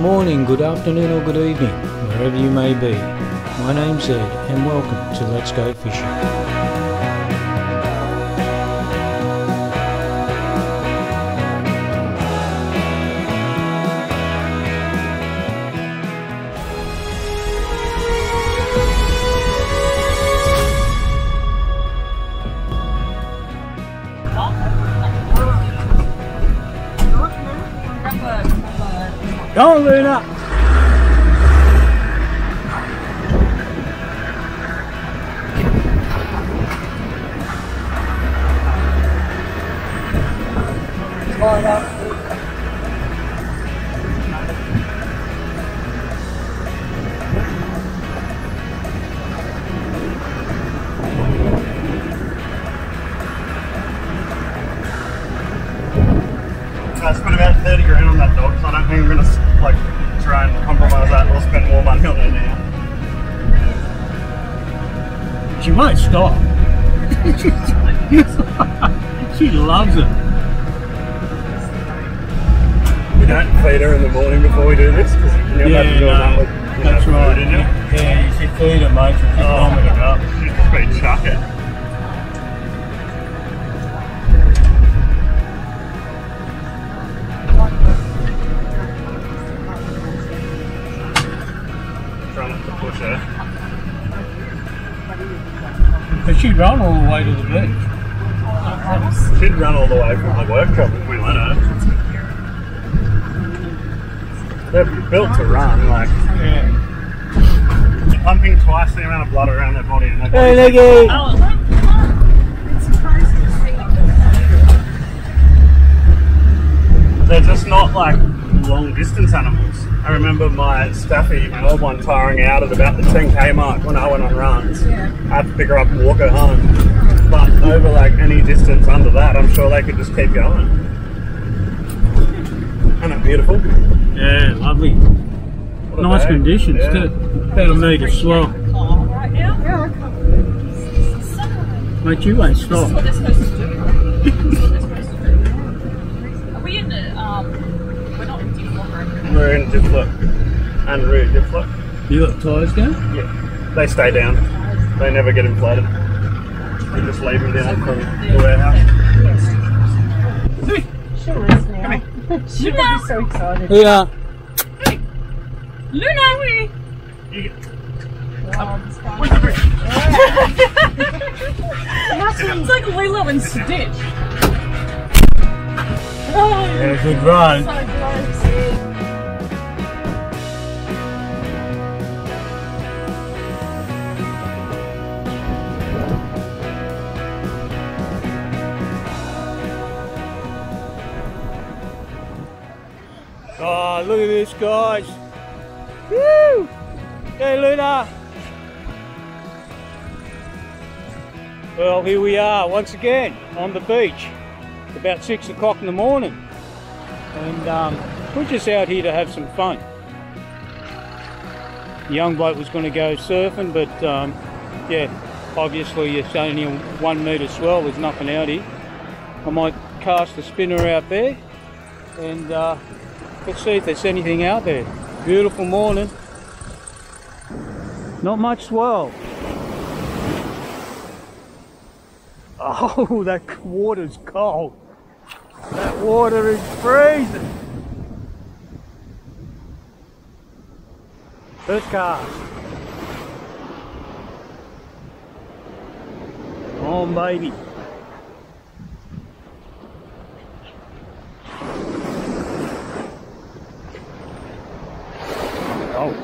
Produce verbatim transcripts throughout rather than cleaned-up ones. morning, good afternoon or good evening, wherever you may be. My name's Ed and welcome to Let's Go Fishing. Go on, Luna! I spent about thirty grand on that dog, so I don't think we're gonna like try and compromise that or spend more money on her now. She won't stop. She loves it. We don't feed her in the morning before we do this because you know yeah, about to do no, that with you that's know, right, didn't you? Yeah, you should feed her, mate. She's bombing it up. She's just been chucking. She'd run all the way to the beach. She'd run all the way from the workshop if we let her. They're built to run, like. Yeah. They're pumping twice the amount of blood around their body. And hey, Niggy! Oh. They're just not like long distance animals. I remember my Staffy, my old one, tiring out at about the ten K mark when I went on runs. Yeah. I had to pick her up and walk her home. But over like any distance under that, I'm sure they could just keep going. Isn't it beautiful? Yeah, lovely. Nice day. Conditions yeah. too. About a metre slow. Right now? Yeah. Mate, you won't stop. This is what they're supposed to do. This is what they're supposed to do. Are we in the, um... We're not in Difflock right now. We're in Difflock. And we're in Difflock. You got tyres down? Yeah. They stay down. They never get inflated. We just leave them down from the warehouse. Hey. She'll rest now. She'll be so excited. Yeah. Hey. Luna! You It's like Lilo and Stitch. Oh, yeah, good run. So oh, look at this, guys. Woo! Hey, Luna. Well, here we are once again on the beach. About six o'clock in the morning, and um, we're just out here to have some fun. The young bloke was going to go surfing, but um, yeah, obviously it's only a one metre swell, there's nothing out here. I might cast a spinner out there and uh, let's see if there's anything out there. Beautiful morning, not much swell. Oh, that water's cold. That water is freezing. First cast. Come on, baby. Oh.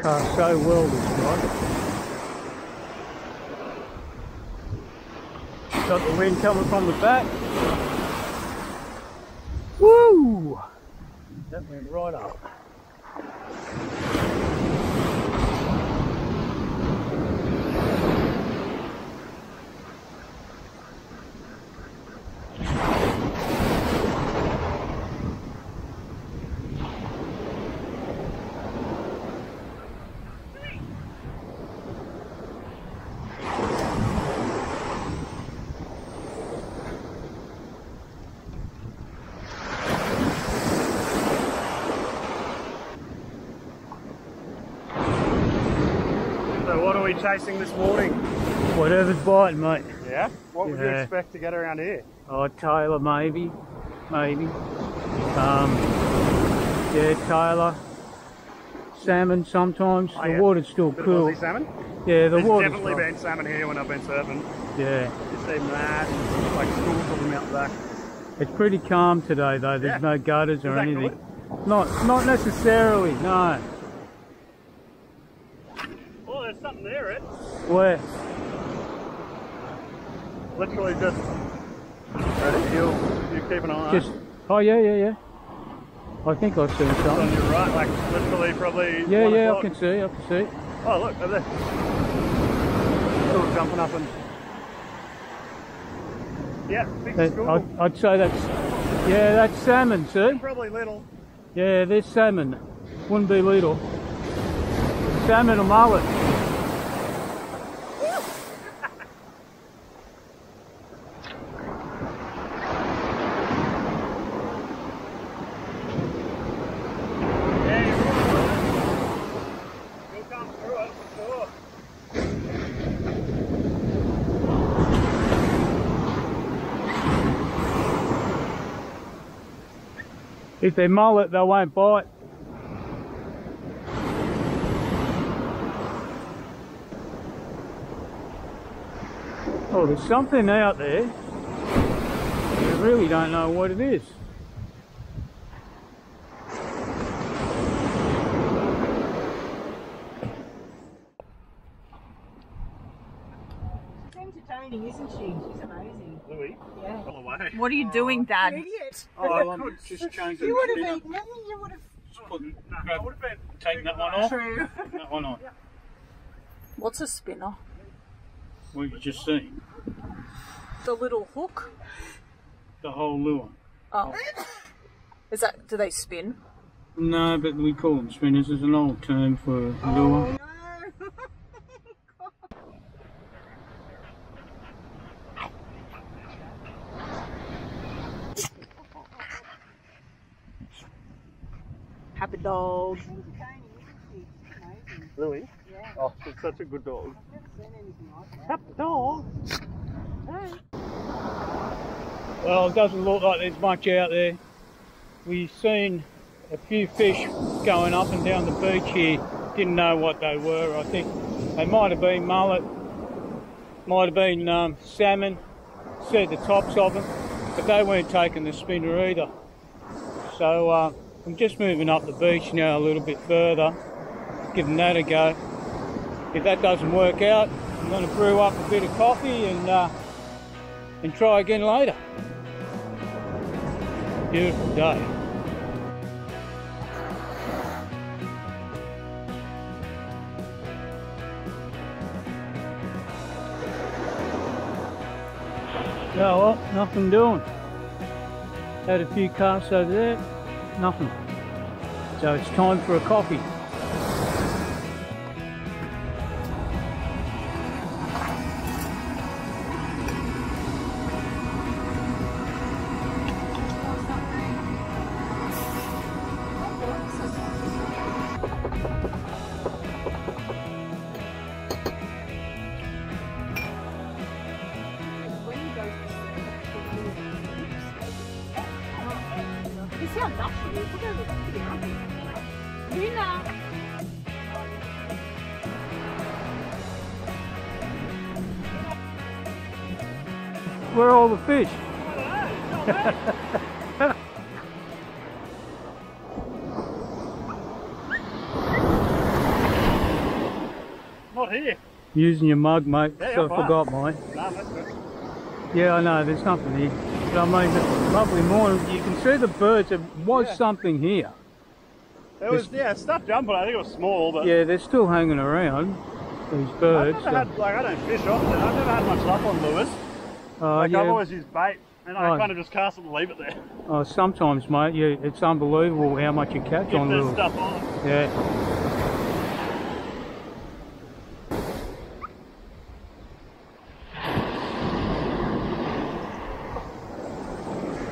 Cast so well this guy. Got the wind coming from the back. Woo! That went right up. we chasing this morning? Whatever's biting, mate. Yeah? What would yeah. you expect to get around here? Oh, Taylor, maybe. Maybe. Um, yeah, Taylor. Salmon sometimes. Oh, the yeah. water's still Bit cool. Of Aussie salmon? Yeah, the There's water's definitely cool. been salmon here when I've been surfing. Yeah. It's even that. It's like schools of them out back. It's pretty calm today, though. There's yeah. no gutters Is or anything. Good? Not, not necessarily, no. Oh, there's something there, Ed. Where? Literally just at a hill. You keep an eye just, on it. Oh, yeah, yeah, yeah. I think I've seen something. It's on your right, like literally probably Yeah, one yeah, o'clock. I can see, I can see. Oh, look, over there. Still jumping up and... Yeah, big school. I'd, I'd say that's... Yeah, that's salmon, see? They're probably little. Yeah, there's salmon. Wouldn't be little. Salmon or mullet. If they mull it, they won't bite. Oh, there's something out there. You really don't know what it is. Isn't she? She's amazing. Louie? Yeah. All the way. What are you doing, Dad? You idiot. Oh, I want to just change it. You would have eaten nothing. You would have... Oh, no, I would have been taking that one off. True. That one on. What's a spinner? Well, you just seen. The little hook? The whole lure. Oh. Is that... Do they spin? No, but we call them spinners. There's an old term for lure. Oh, no. Happy dog. Lily? Yeah. Oh, she's such a good dog. I've never seen anything like that. Happy dog. Hey. Well, it doesn't look like there's much out there. We've seen a few fish going up and down the beach here. Didn't know what they were. I think they might have been mullet, might have been um, salmon. See the tops of them, but they weren't taking the spinner either. So. Uh, I'm just moving up the beach now a little bit further, giving that a go. If that doesn't work out, I'm going to brew up a bit of coffee and uh, and try again later. Beautiful day. So, well, nothing doing. Had a few casts over there. Nothing. So it's time for a coffee. Luna! Where are all the fish? Not here. Using your mug, mate, yeah, so I forgot fine. mine. No, that's good. Yeah, I know, there's nothing here. But I mean, it's a lovely morning. You can see the birds. There was yeah. something here. There was, yeah, stuff jumping. I think it was small, but... Yeah, they're still hanging around, these birds. I've never so. had, like, I don't fish often. I've never had much luck on lures. Uh, like, yeah. I've always used bait, and I oh. kind of just cast it and leave it there. Oh, sometimes, mate, yeah, it's unbelievable how much you catch Get on lures. stuff on them. Yeah.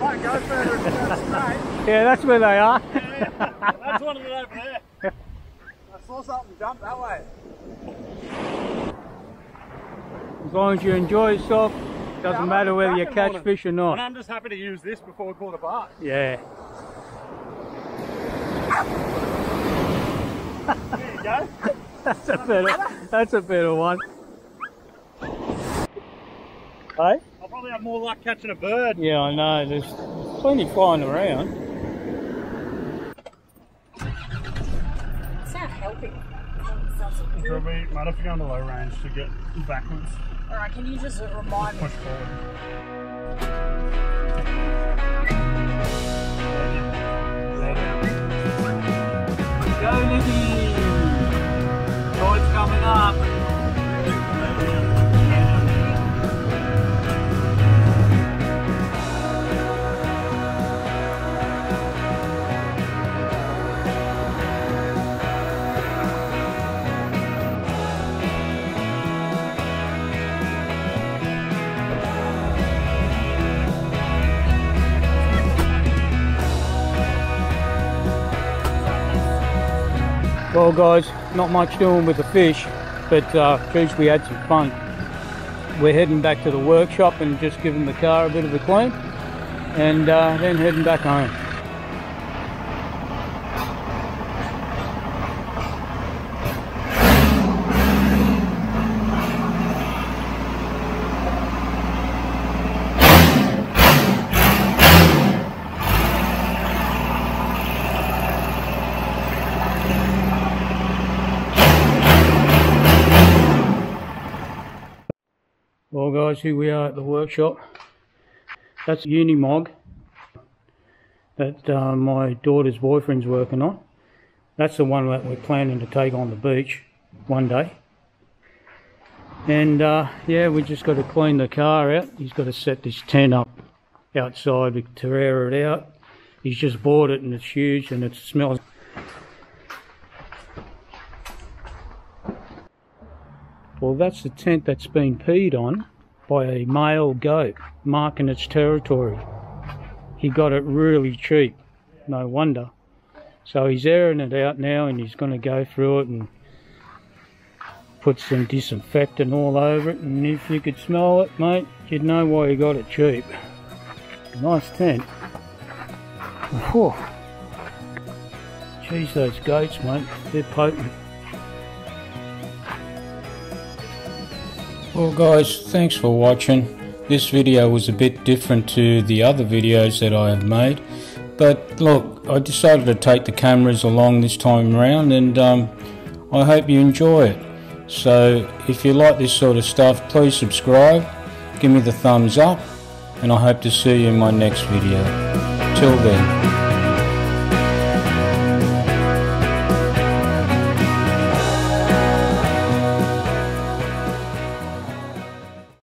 Might go further straight. Yeah, that's where they are. Yeah, yeah. That's one of them over there. I saw something jump that way. As long as you enjoy yourself, doesn't yeah, matter whether you catch fish or not. And I'm just happy to use this before we call the bar. Yeah. There you go. That's a better, that's a better one. Hey? I'll probably have more luck catching a bird. Yeah, I know. There's plenty flying around. It's not helping. It'll be, might have to go on the low range to get backwards. Alright, can you just remind Push me? Push forward. Go, Lizzie! Tide's coming up. Well guys, not much doing with the fish, but uh, geez, we had some fun. We're heading back to the workshop and just giving the car a bit of a clean, and uh, then heading back home. Well guys, here we are at the workshop. That's Unimog that uh, my daughter's boyfriend's working on. That's the one that we're planning to take on the beach one day. And uh, yeah, we just got to clean the car out. He's got to set this tent up outside to tear it out. He's just bought it and it's huge and it smells. Well, that's the tent that's been peed on by a male goat marking its territory. He got it really cheap, no wonder. So he's airing it out now and he's going to go through it and put some disinfectant all over it. And if you could smell it, mate, you'd know why he got it cheap. Nice tent. Whew. Jeez, those goats, mate, they're potent. Well guys, thanks for watching. This video was a bit different to the other videos that I have made, but look, I decided to take the cameras along this time around, and um, I hope you enjoy it. So if you like this sort of stuff, please subscribe, give me the thumbs up, and I hope to see you in my next video. Till then.